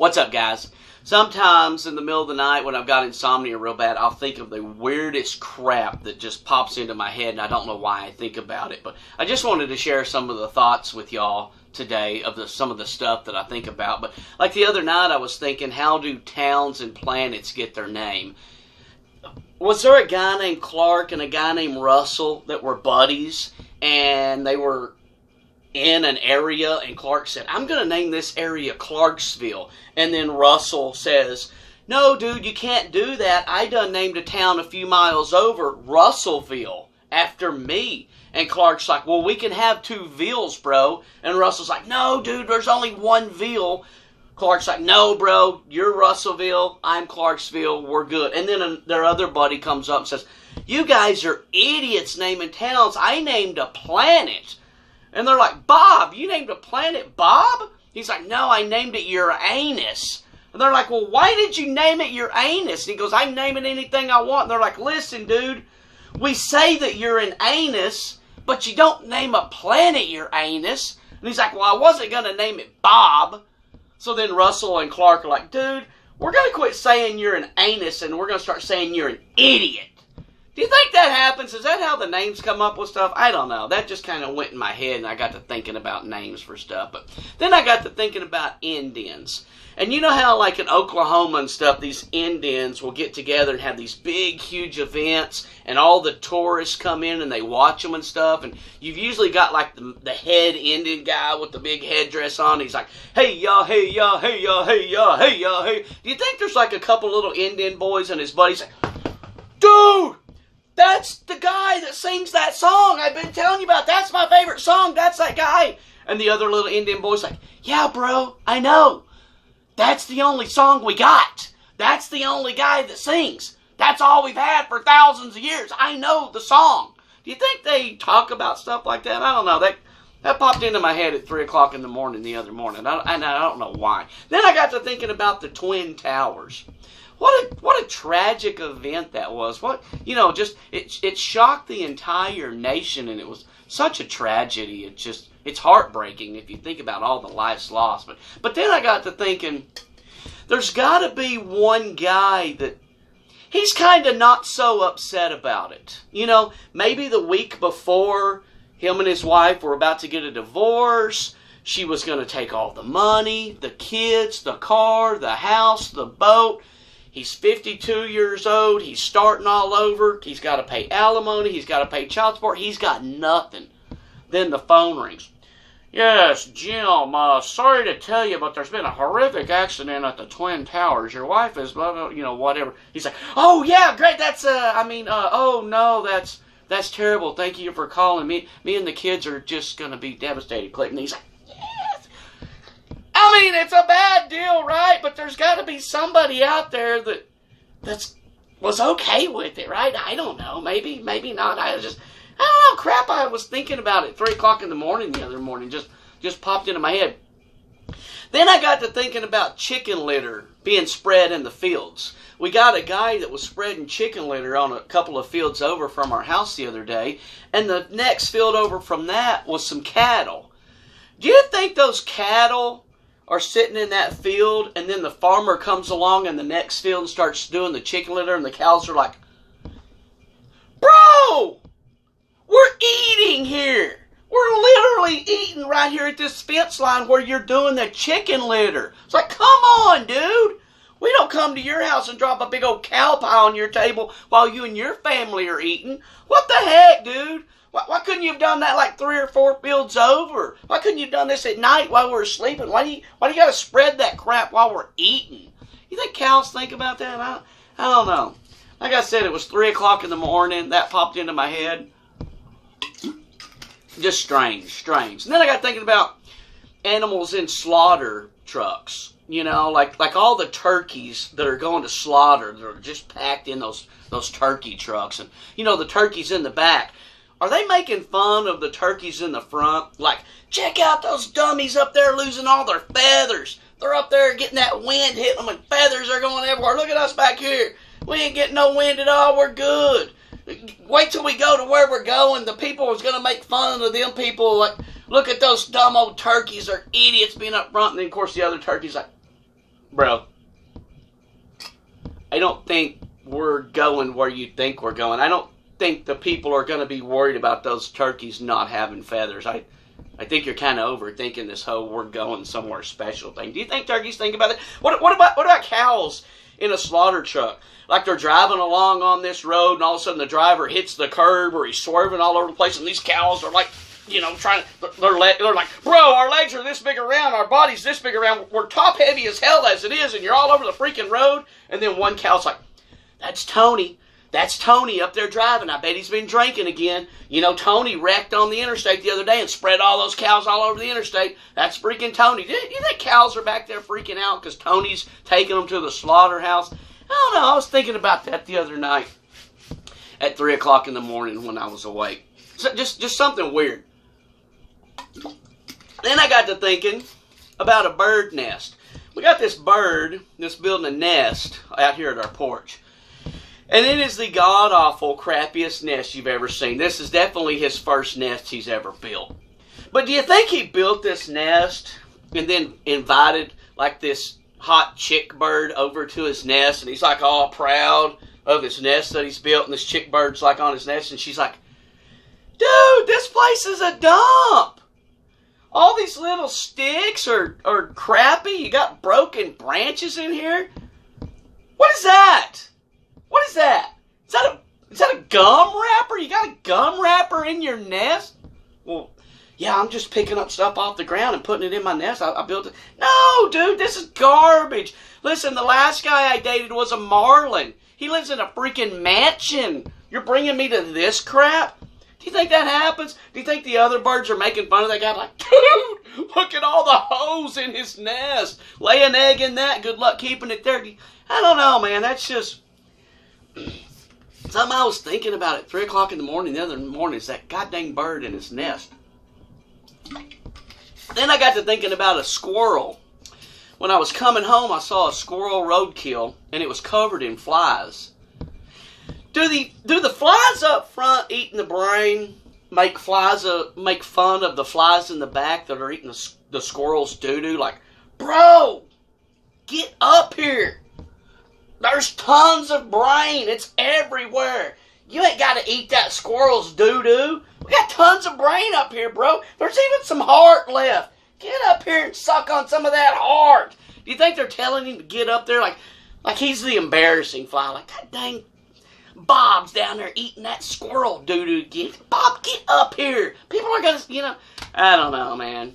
What's up, guys? Sometimes in the middle of the night when I've got insomnia real bad, I'll think of the weirdest crap that just pops into my head, and I don't know why I think about it. But I just wanted to share some of the thoughts with y'all today of some of the stuff that I think about. But like the other night, I was thinking, how do towns and planets get their name? Was there a guy named Clark and a guy named Russell that were buddies, and they were in an area, and Clark said, I'm going to name this area Clarksville. And then Russell says, no, dude, you can't do that. I done named a town a few miles over, Russellville, after me. And Clark's like, well, we can have two villes, bro. And Russell's like, no, dude, there's only one ville. Clark's like, no, bro, you're Russellville, I'm Clarksville, we're good. And then their other buddy comes up and says, you guys are idiots naming towns. I named a planet. And they're like, Bob, you named a planet Bob? He's like, no, I named it Uranus. And they're like, well, why did you name it Uranus? And he goes, I'm naming anything I want. And they're like, listen, dude, we say that you're an anus, but you don't name a planet Uranus. And he's like, well, I wasn't going to name it Bob. So then Russell and Clark are like, dude, we're going to quit saying you're an anus, and we're going to start saying you're an idiot. Do you think that happens? Is that how the names come up with stuff? I don't know. That just kind of went in my head, and I got to thinking about names for stuff. But then I got to thinking about Indians. And you know how, like, in Oklahoma and stuff, these Indians will get together and have these big, huge events, and all the tourists come in and they watch them and stuff. And you've usually got, like, the head Indian guy with the big headdress on. He's like, hey, y'all, hey, y'all, hey, y'all, hey, y'all, hey, y'all, hey. Do you think there's, like, a couple little Indian boys and his buddies like, dude, that's the guy that sings that song I've been telling you about. That's my favorite song. That's that guy. And the other little Indian boy's like, yeah, bro, I know. That's the only song we got. That's the only guy that sings. That's all we've had for thousands of years. I know the song. Do you think they talk about stuff like that? I don't know. That popped into my head at 3 o'clock in the morning the other morning, and I don't know why. Then I got to thinking about the Twin Towers. What a tragic event that was. What, you know, just it shocked the entire nation, and it was such a tragedy. It's heartbreaking if you think about all the lives lost. But then I got to thinking, there's got to be one guy that he's kind of not so upset about it. You know, maybe the week before, him and his wife were about to get a divorce. She was going to take all the money, the kids, the car, the house, the boat. He's 52 years old. He's starting all over. He's got to pay alimony. He's got to pay child support. He's got nothing. Then the phone rings. Yes, Jim, sorry to tell you, but there's been a horrific accident at the Twin Towers. Your wife is, blah, blah, you know, whatever. He's like, oh, yeah, great. That's, oh, no, that's terrible. Thank you for calling me. Me and the kids are just going to be devastated, Clayton. He's like, I mean, it's a bad deal, right? But there's got to be somebody out there that was okay with it, right? I don't know. Maybe not. I don't know. Crap, I was thinking about it 3 o'clock in the morning the other morning. Just popped into my head. Then I got to thinking about chicken litter being spread in the fields. We got a guy that was spreading chicken litter on a couple of fields over from our house the other day, and the next field over from that was some cattle. Do you think those cattle are sitting in that field, and then the farmer comes along in the next field and starts doing the chicken litter, and the cows are like, bro, we're eating here. We're literally eating right here at this fence line where you're doing the chicken litter. It's like, come on, dude. We don't come to your house and drop a big old cow pie on your table while you and your family are eating. What the heck, dude? Why couldn't you have done that like 3 or 4 fields over? Why couldn't you have done this at night while we're sleeping? Why do you got to spread that crap while we're eating? You think cows think about that? I don't know. Like I said, it was 3 o'clock in the morning. That popped into my head. Just strange. And then I got thinking about animals in slaughter trucks. You know, like all the turkeys that are going to slaughter, that are just packed in those turkey trucks. And, you know, the turkeys in the back. Are they making fun of the turkeys in the front? Like, check out those dummies up there losing all their feathers. They're up there getting that wind hitting them, and feathers are going everywhere. Look at us back here. We ain't getting no wind at all. We're good. Wait till we go to where we're going. The people is going to make fun of them people. Like, look at those dumb old turkeys. They're idiots being up front. And then, of course, the other turkey's like, Bro, I don't think we're going where you think we're going. I don't think the people are going to be worried about those turkeys not having feathers. I think you're kind of overthinking this whole we're going somewhere special thing. Do you think turkeys think about it? What about cows in a slaughter truck? Like they're driving along on this road and all of a sudden the driver hits the curb or he's swerving all over the place and these cows are like, you know, trying to, they're like, bro, our legs are this big around, our body's this big around, we're top heavy as hell as it is and you're all over the freaking road. And then one cow's like, that's Tony. That's Tony up there driving. I bet he's been drinking again. You know, Tony wrecked on the interstate the other day and spread all those cows all over the interstate. That's freaking Tony. Do you think cows are back there freaking out because Tony's taking them to the slaughterhouse? I don't know. I was thinking about that the other night at 3 o'clock in the morning when I was awake. So just something weird. Then I got to thinking about a bird nest. We got this bird that's building a nest out here at our porch. And it is the god-awful, crappiest nest you've ever seen. This is definitely his first nest he's ever built. But do you think he built this nest and then invited, like, this hot chick bird over to his nest? And he's, like, all proud of his nest that he's built. And this chick bird's, like, on his nest. And she's like, dude, this place is a dump. All these little sticks are crappy. You got broken branches in here. What is that? What is that? Is that a gum wrapper? You got a gum wrapper in your nest? Well, yeah, I'm just picking up stuff off the ground and putting it in my nest. I built it. No, dude, this is garbage. Listen, the last guy I dated was a marlin. He lives in a freaking mansion. You're bringing me to this crap? Do you think that happens? Do you think the other birds are making fun of that guy? Like, dude, look at all the holes in his nest. Lay an egg in that. Good luck keeping it there. I don't know, man. That's just... something I was thinking about at 3 o'clock in the morning the other morning is that goddamn bird in his nest. Then I got to thinking about a squirrel. When I was coming home, I saw a squirrel roadkill, and it was covered in flies. Do the flies up front eating the brain make fun of the flies in the back that are eating the squirrel's doo-doo? Like, bro, get up here. There's tons of brain. It's everywhere. You ain't got to eat that squirrel's doo-doo. We got tons of brain up here, bro. There's even some heart left. Get up here and suck on some of that heart. Do you think they're telling him to get up there? Like he's the embarrassing fly. Like, that dang Bob's down there eating that squirrel doo-doo again. Bob, get up here. People are going to, you know. I don't know, man.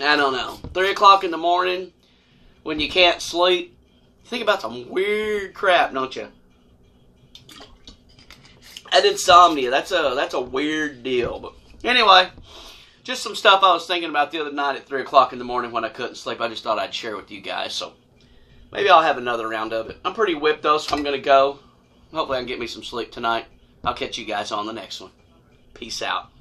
I don't know. 3 o'clock in the morning when you can't sleep. Think about some weird crap, don't you? And insomnia, that's a weird deal. But anyway, just some stuff I was thinking about the other night at 3 o'clock in the morning when I couldn't sleep. I just thought I'd share with you guys, so maybe I'll have another round of it. I'm pretty whipped, though, so I'm going to go. Hopefully I can get me some sleep tonight. I'll catch you guys on the next one. Peace out.